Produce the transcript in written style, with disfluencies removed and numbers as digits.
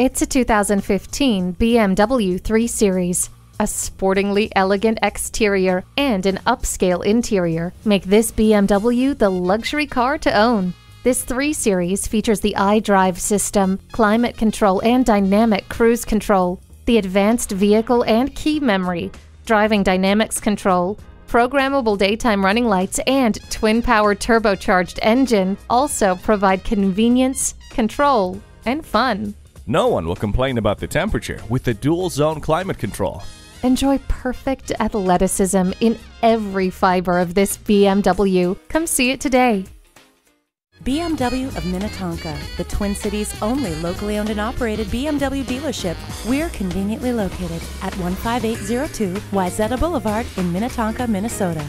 It's a 2015 BMW 3 Series. A sportingly elegant exterior and an upscale interior make this BMW the luxury car to own. This 3 Series features the iDrive system, climate control and dynamic cruise control, the advanced vehicle and key memory, driving dynamics control, programmable daytime running lights and twin-power turbocharged engine also provide convenience, control, and fun. No one will complain about the temperature with the dual-zone climate control. Enjoy perfect athleticism in every fiber of this BMW. Come see it today. BMW of Minnetonka, the Twin Cities' only locally owned and operated BMW dealership. We're conveniently located at 15802 Wayzata Boulevard in Minnetonka, Minnesota.